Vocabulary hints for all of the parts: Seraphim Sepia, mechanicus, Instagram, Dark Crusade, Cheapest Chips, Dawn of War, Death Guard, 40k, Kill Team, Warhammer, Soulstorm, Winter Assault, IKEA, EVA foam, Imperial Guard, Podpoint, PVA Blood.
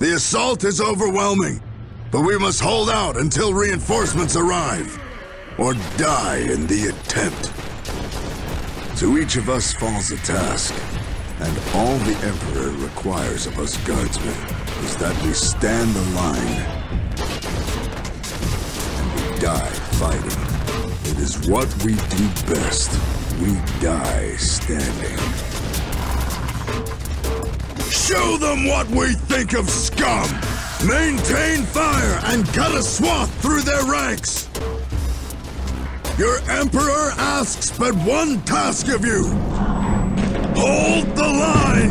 The assault is overwhelming, but we must hold out until reinforcements arrive, or die in the attempt. To each of us falls a task, and all the Emperor requires of us guardsmen is that we stand the line, and we die fighting. It is what we do best. We die standing. Show them what we think of scum! Maintain fire and cut a swath through their ranks! Your Emperor asks but one task of you! Hold the line!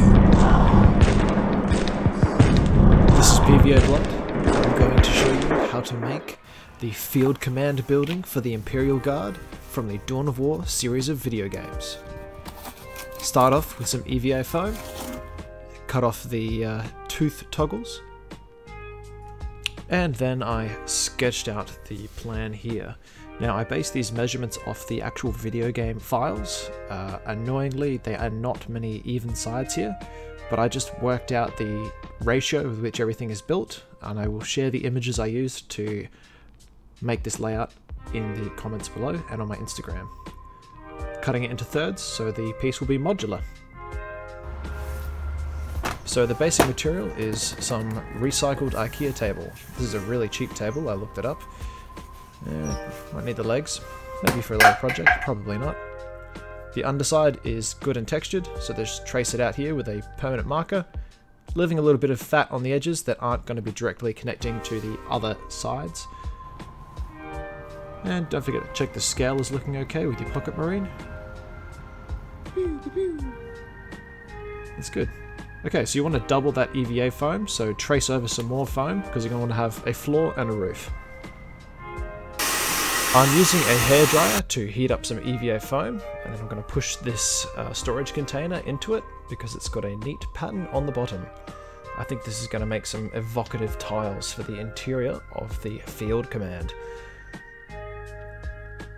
This is PVA Blood. I'm going to show you how to make the Field Command building for the Imperial Guard from the Dawn of War series of video games. Start off with some EVA foam. Cut off the tooth toggles, and then I sketched out the plan here. Now I based these measurements off the actual video game files. Annoyingly, there are not many even sides here, but I just worked out the ratio with which everything is built, and I will share the images I used to make this layout in the comments below and on my Instagram. Cutting it into thirds so the piece will be modular. So the basic material is some recycled IKEA table. This is a really cheap table, I looked it up. Might need the legs, maybe for a little project, probably not. The underside is good and textured, so just trace it out here with a permanent marker, leaving a little bit of fat on the edges that aren't going to be directly connecting to the other sides. And don't forget to check the scale is looking okay with your pocket marine. That's good. Okay, so you want to double that EVA foam, so trace over some more foam, because you're going to want to have a floor and a roof. I'm using a hairdryer to heat up some EVA foam, and then I'm going to push this storage container into it, because it's got a neat pattern on the bottom. I think this is going to make some evocative tiles for the interior of the Field Command.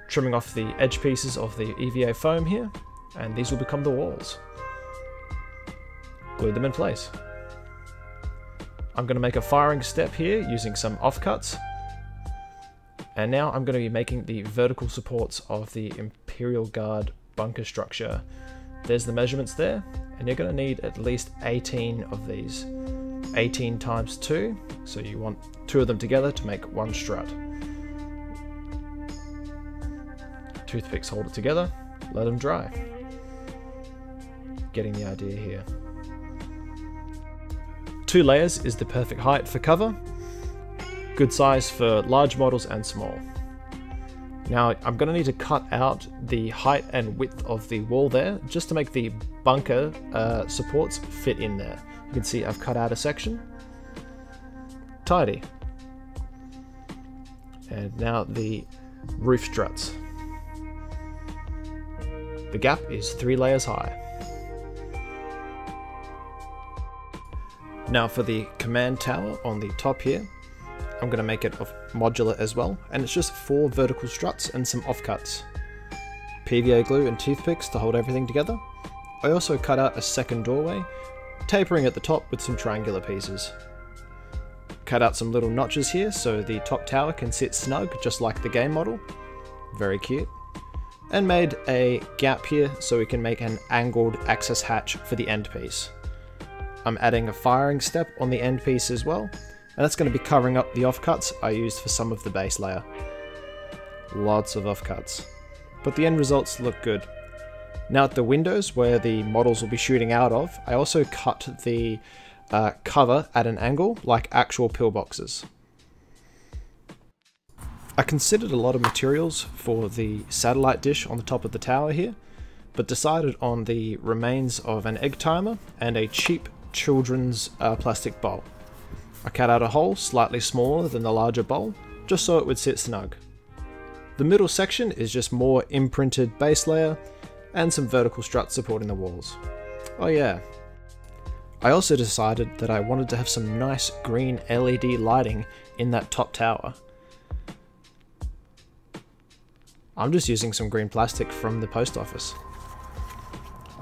Trimming off the edge pieces of the EVA foam here, and these will become the walls. Glue them in place. I'm going to make a firing step here using some offcuts, and now I'm going to be making the vertical supports of the Imperial Guard bunker structure. There's the measurements there, and you're going to need at least 18 of these. 18 times 2, so you want 2 of them together to make one strut. Toothpicks hold it together, let them dry. Getting the idea here. 2 layers is the perfect height for cover, good size for large models and small. Now I'm going to need to cut out the height and width of the wall there just to make the bunker supports fit in there. You can see I've cut out a section. Tidy. And now the roof struts. The gap is 3 layers high. Now for the command tower on the top here, I'm going to make it modular as well, and it's just 4 vertical struts and some offcuts. PVA glue and toothpicks to hold everything together. I also cut out a second doorway, tapering at the top with some triangular pieces. Cut out some little notches here so the top tower can sit snug just like the game model. Very cute. And made a gap here so we can make an angled access hatch for the end piece. I'm adding a firing step on the end piece as well, and that's going to be covering up the offcuts I used for some of the base layer. Lots of offcuts, but the end results look good. Now at the windows where the models will be shooting out of, I also cut the cover at an angle like actual pillboxes. I considered a lot of materials for the satellite dish on the top of the tower here, but decided on the remains of an egg timer and a cheap children's plastic bowl. I cut out a hole slightly smaller than the larger bowl, just so it would sit snug. The middle section is just more imprinted base layer and some vertical struts supporting the walls. Oh yeah. I also decided that I wanted to have some nice green LED lighting in that top tower. I'm just using some green plastic from the post office.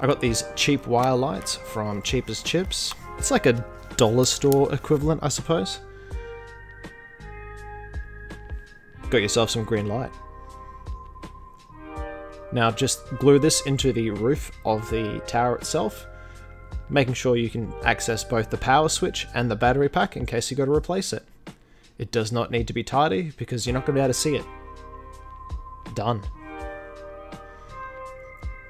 I got these cheap wire lights from Cheapest Chips. It's like a dollar store equivalent, I suppose. Got yourself some green light. Now just glue this into the roof of the tower itself, making sure you can access both the power switch and the battery pack in case you got to replace it. It does not need to be tidy because you're not going to be able to see it. Done.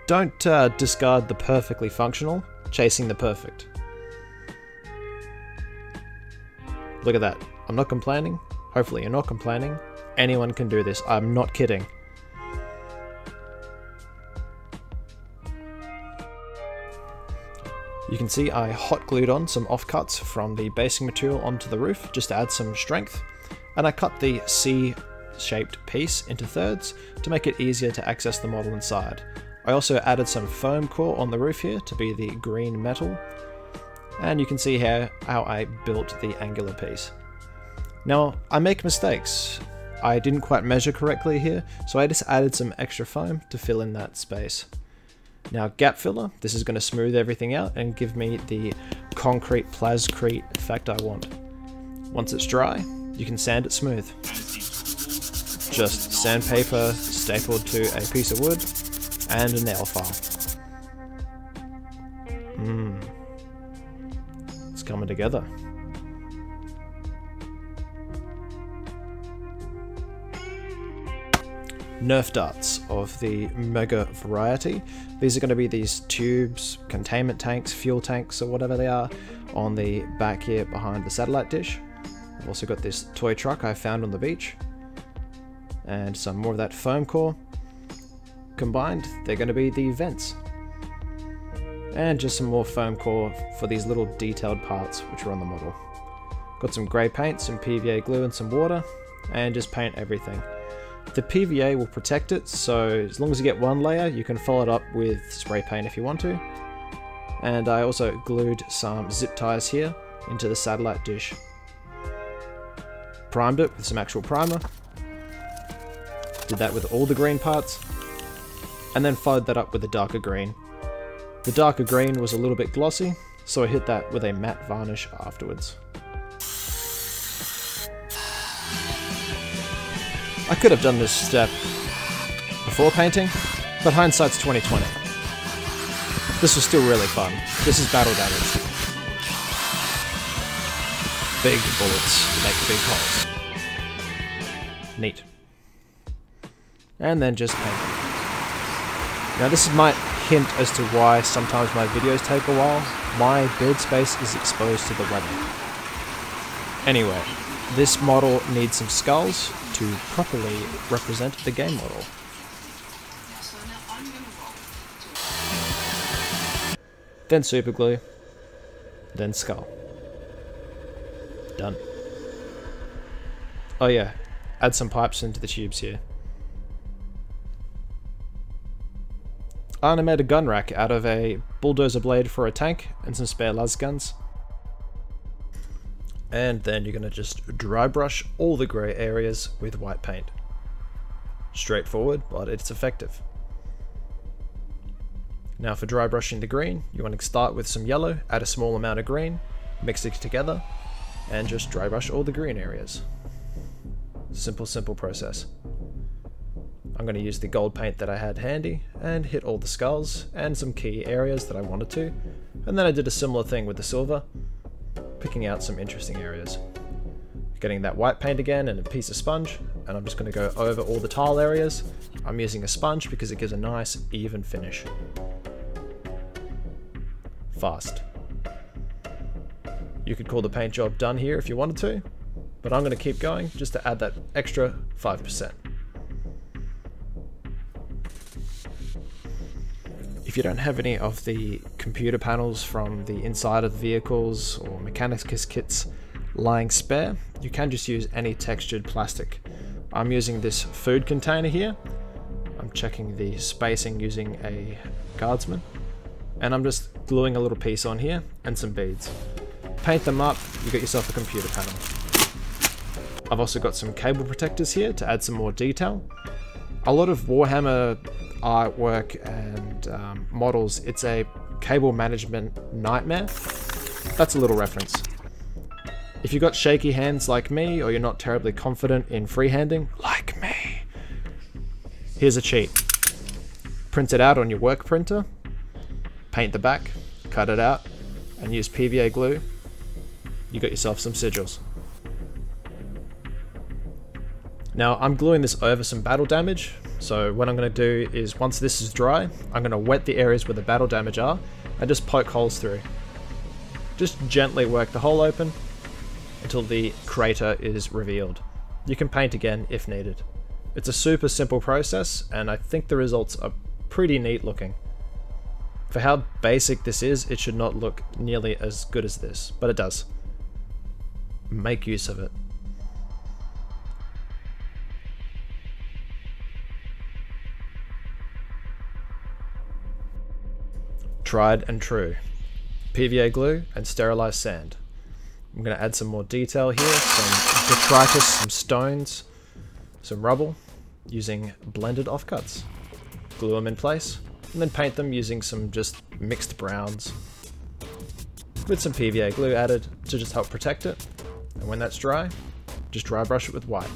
Don't discard the perfectly functional, chasing the perfect. Look at that. I'm not complaining. Hopefully you're not complaining. Anyone can do this. I'm not kidding. You can see I hot glued on some offcuts from the basing material onto the roof just to add some strength, and I cut the C-shaped piece into thirds to make it easier to access the model inside. I also added some foam core on the roof here to be the green metal, and you can see here how I built the angular piece. Now I make mistakes. I didn't quite measure correctly here, so I just added some extra foam to fill in that space. Now gap filler, this is going to smooth everything out and give me the concrete plascrete effect I want. Once it's dry, you can sand it smooth. Just sandpaper stapled to a piece of wood and a nail file. It's coming together. Nerf darts of the mega variety. These are going to be these tubes, containment tanks, fuel tanks, or whatever they are, on the back here behind the satellite dish. I've also got this toy truck I found on the beach, and some more of that foam core. Combined, they're going to be the vents. And just some more foam core for these little detailed parts which are on the model. Got some grey paint, some PVA glue and some water, and just paint everything. The PVA will protect it, so as long as you get one layer, you can follow it up with spray paint if you want to. And I also glued some zip ties here into the satellite dish. Primed it with some actual primer. Did that with all the green parts. And then followed that up with a darker green. The darker green was a little bit glossy, so I hit that with a matte varnish afterwards. I could have done this step before painting, but hindsight's 2020. This was still really fun. This is battle damage. Big bullets make big holes. Neat. And then just paint. Now this might hint as to why sometimes my videos take a while. My build space is exposed to the weather. Anyway, this model needs some skulls to properly represent the game model. Then super glue, then skull. Done. Oh yeah, add some pipes into the tubes here. I made a gun rack out of a bulldozer blade for a tank and some spare las guns. And then you're going to just dry brush all the grey areas with white paint. Straightforward, but it's effective. Now for dry brushing the green, you want to start with some yellow, add a small amount of green, mix it together, and just dry brush all the green areas. Simple, simple process. I'm going to use the gold paint that I had handy and hit all the skulls and some key areas that I wanted to, and then I did a similar thing with the silver, picking out some interesting areas. Getting that white paint again and a piece of sponge, and I'm just going to go over all the tile areas. I'm using a sponge because it gives a nice even finish. Fast. You could call the paint job done here if you wanted to, but I'm going to keep going just to add that extra 5%. If you don't have any of the computer panels from the inside of the vehicles or mechanicus kits lying spare, you can just use any textured plastic. I'm using this food container here. I'm checking the spacing using a guardsman, and I'm just gluing a little piece on here and some beads. Paint them up, you get yourself a computer panel. I've also got some cable protectors here to add some more detail. A lot of Warhammer artwork and models, it's a cable management nightmare. That's a little reference. If you've got shaky hands like me, or you're not terribly confident in freehanding like me, here's a cheat. Print it out on your work printer, paint the back, cut it out, and use PVA glue. You got yourself some sigils. Now I'm gluing this over some battle damage, so what I'm going to do is once this is dry, I'm going to wet the areas where the battle damage are and just poke holes through. Just gently work the hole open until the crater is revealed. You can paint again if needed. It's a super simple process, and I think the results are pretty neat looking. For how basic this is, it should not look nearly as good as this, but it does. Make use of it. Tried and true. PVA glue and sterilized sand. I'm going to add some more detail here, some detritus, some stones, some rubble, using blended offcuts. Glue them in place, and then paint them using some just mixed browns, with some PVA glue added to just help protect it, and when that's dry, just dry brush it with white.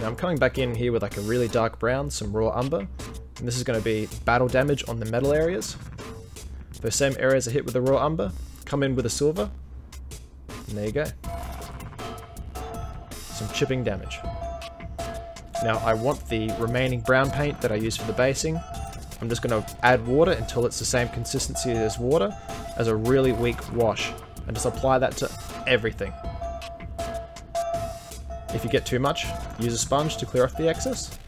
Now I'm coming back in here with like a really dark brown, some raw umber, and this is going to be battle damage on the metal areas. Those same areas are hit with a raw umber, come in with a silver, and there you go. Some chipping damage. Now I want the remaining brown paint that I used for the basing. I'm just going to add water until it's the same consistency as water, as a really weak wash, and just apply that to everything. If you get too much, use a sponge to clear off the excess,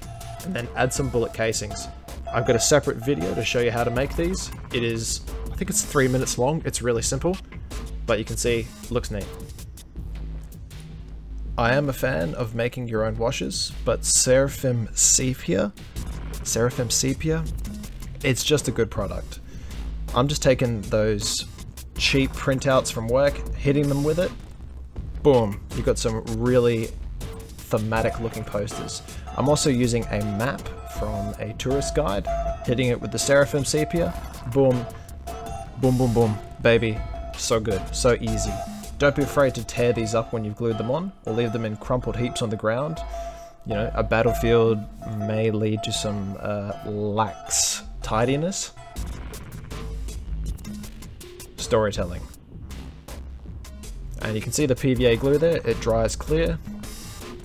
and then add some bullet casings. I've got a separate video to show you how to make these. It is, I think it's 3 minutes long, it's really simple, but you can see, it looks neat. I am a fan of making your own washes, but Seraphim Sepia, it's just a good product. I'm just taking those cheap printouts from work, hitting them with it, boom, you've got some really thematic looking posters. I'm also using a map from a tourist guide, hitting it with the Seraphim Sepia, boom, boom, boom, boom, baby, so good, so easy. Don't be afraid to tear these up when you've glued them on, or leave them in crumpled heaps on the ground. You know, a battlefield may lead to some lax tidiness. Storytelling. And you can see the PVA glue there, it dries clear,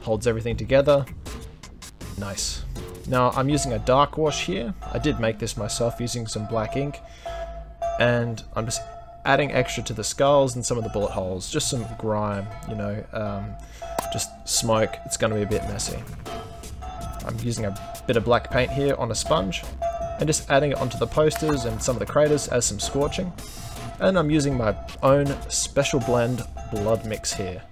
holds everything together. Nice. Now I'm using a dark wash here. I did make this myself using some black ink, and I'm just adding extra to the skulls and some of the bullet holes, just some grime, you know, just smoke. It's going to be a bit messy. I'm using a bit of black paint here on a sponge and just adding it onto the posters and some of the craters as some scorching, and I'm using my own special blend blood mix here.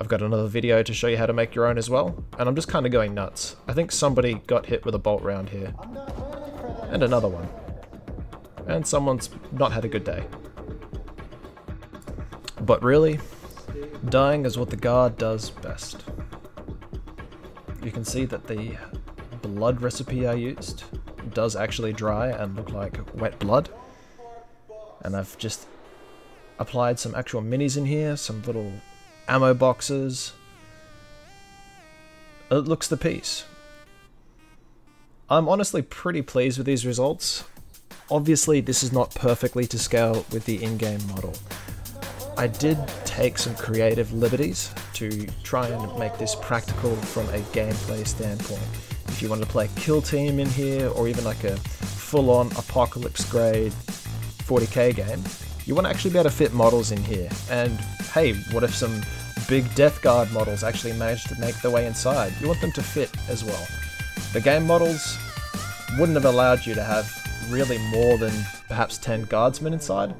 I've got another video to show you how to make your own as well, and I'm just kind of going nuts. I think somebody got hit with a bolt round here, and another one, and someone's not had a good day. But really, dyeing is what the Guard does best. You can see that the blood recipe I used does actually dry and look like wet blood, and I've just applied some actual minis in here, some little ammo boxes. It looks the piece. I'm honestly pretty pleased with these results. Obviously this is not perfectly to scale with the in-game model. I did take some creative liberties to try and make this practical from a gameplay standpoint. If you wanted to play Kill Team in here, or even like a full-on apocalypse grade 40k game, you want to actually be able to fit models in here. And hey, what if some big Death Guard models actually managed to make their way inside? You want them to fit as well. The game models wouldn't have allowed you to have really more than perhaps 10 guardsmen inside.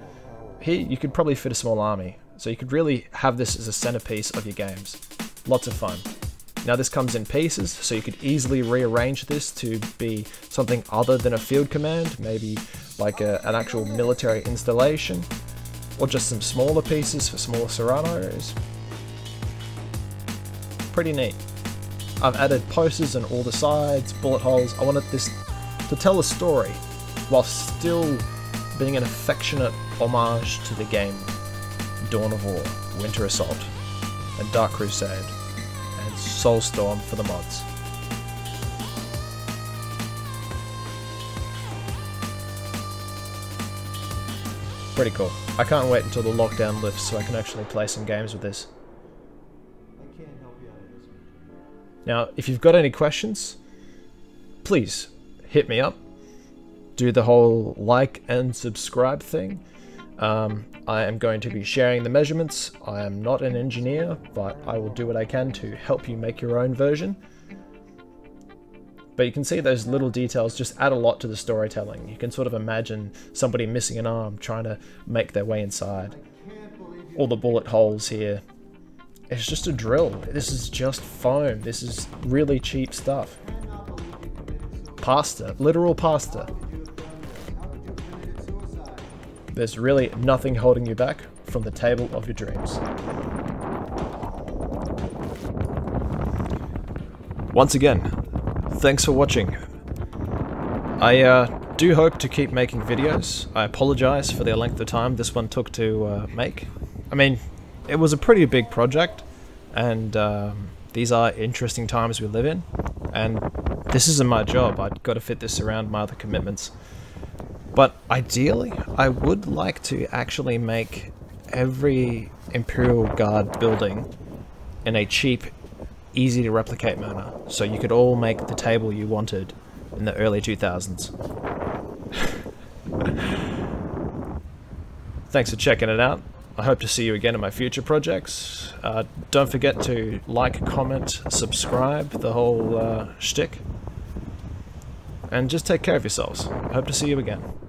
Here you could probably fit a small army, so you could really have this as a centerpiece of your games. Lots of fun. Now this comes in pieces, so you could easily rearrange this to be something other than a field command, maybe like an actual military installation, or just some smaller pieces for smaller surround areas. Pretty neat. I've added posters on all the sides, bullet holes. I wanted this to tell a story while still being an affectionate homage to the game Dawn of War. Winter Assault, and Dark Crusade, and Soulstorm for the mods. Pretty cool. I can't wait until the lockdown lifts so I can actually play some games with this. Now, if you've got any questions, please hit me up. Do the whole like and subscribe thing. I am going to be sharing the measurements. I am not an engineer, but I will do what I can to help you make your own version. But you can see those little details just add a lot to the storytelling. You can sort of imagine somebody missing an arm trying to make their way inside. All the bullet holes here. It's just a drill. This is just foam. This is really cheap stuff. Pasta. Literal pasta. There's really nothing holding you back from the table of your dreams. Once again, thanks for watching. I do hope to keep making videos. I apologize for the length of time this one took to make. I mean, it was a pretty big project, and these are interesting times we live in, and this isn't my job. I've got to fit this around my other commitments. But ideally, I would like to actually make every Imperial Guard building in a cheap, easy to replicate manner, so you could all make the table you wanted in the early 2000s. Thanks for checking it out. I hope to see you again in my future projects. Don't forget to like, comment, subscribe, the whole shtick. And just take care of yourselves. I hope to see you again.